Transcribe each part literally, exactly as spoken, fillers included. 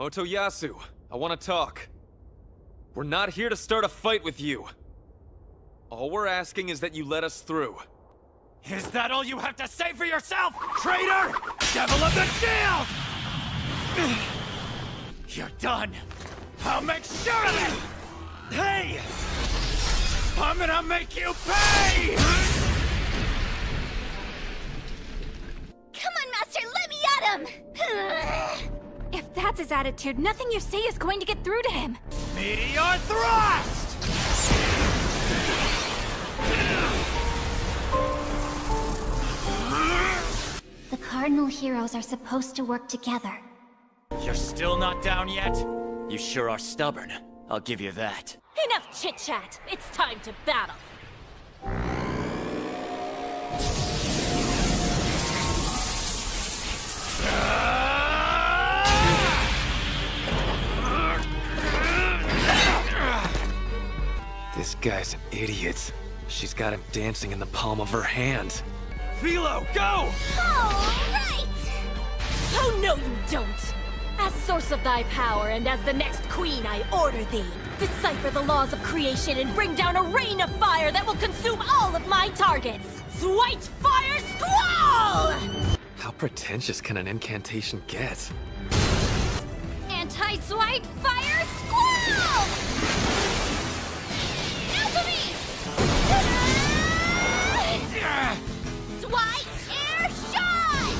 Motoyasu, I want to talk. We're not here to start a fight with you. All we're asking is that you let us through. Is that all you have to say for yourself, traitor? Devil of the shield! You're done. I'll make sure of it! Hey! I'm gonna make you pay! Come on, Master, let me at him! If that's his attitude, nothing you say is going to get through to him. Meteor thrust! The cardinal heroes are supposed to work together. You're still not down yet? You sure are stubborn. I'll give you that. Enough chit-chat! It's time to battle! This guy's an idiot. She's got him dancing in the palm of her hand. Filo, go! All right! Oh, no you don't! As source of thy power, and as the next queen, I order thee. Decipher the laws of creation and bring down a rain of fire that will consume all of my targets! White fire squall! How pretentious can an incantation get? Anti-Zwite fire squall! Alchemy! Ta-da! Zwite air shot!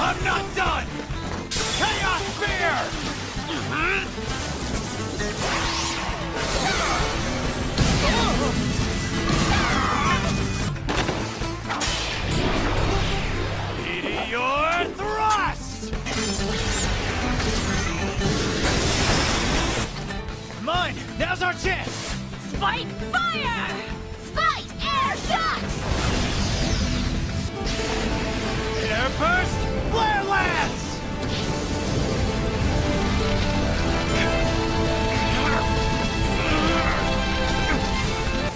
I'm not done! Chaos Spear! Meteor Thrust! Mine! Now's our chance! Spike Fire! Spike Air Shot! Air Burst! Flare Lance!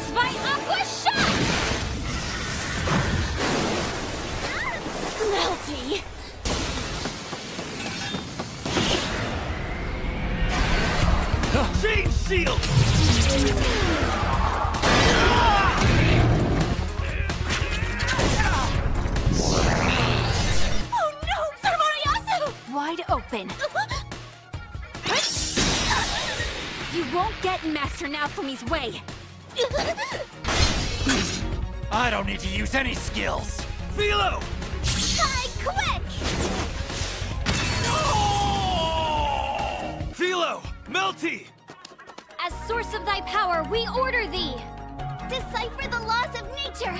Spike Aqua Shot! Melty! Chain Shield! Wide open. You won't get Master Naofumi's way. I don't need to use any skills. Filo! Fly quick! No! Filo! Melty! As source of thy power, we order thee. Decipher the laws of nature.